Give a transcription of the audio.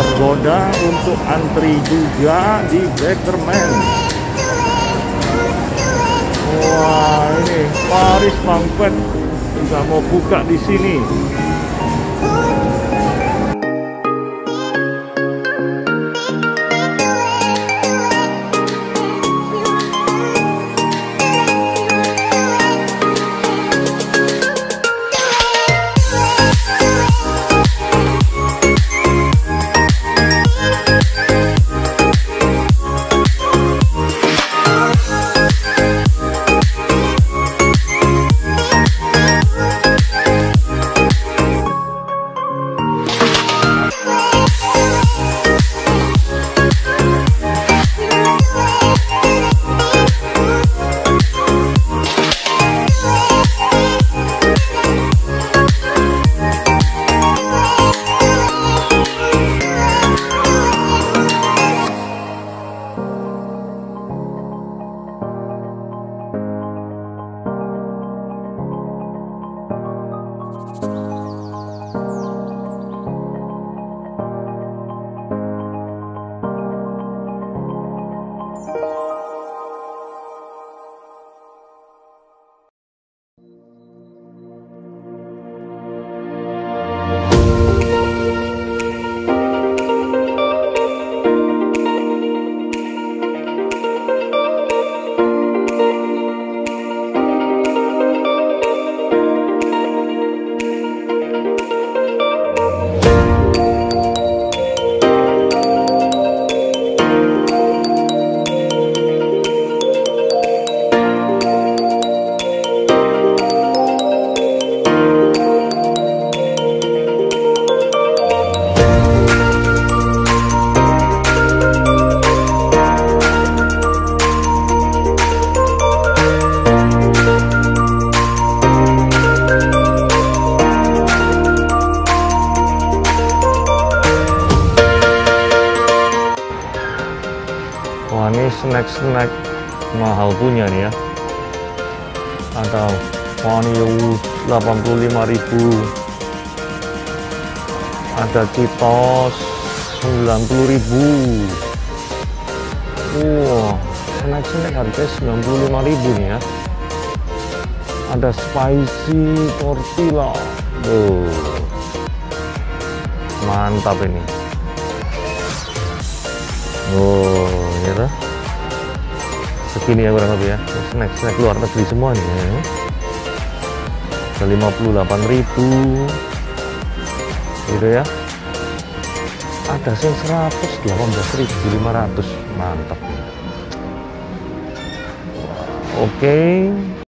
tergoda untuk antri juga di Baker Man. Wah, ini Paris Pangpet sudah mau buka di sini. Snack mahal punya nih ya, ada vanil 85.000, ada Cheetos 90.000. wow, snack harga 95.000 nih ya. Ada spicy tortilla, mantap ini. Ini tuh segini ya kurang lebih ya, snack-snack luar negeri semua nih. Ada 58.000 gitu ya. Ada yang 118.500, mantap. Oke.